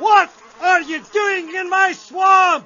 What are you doing in my swamp?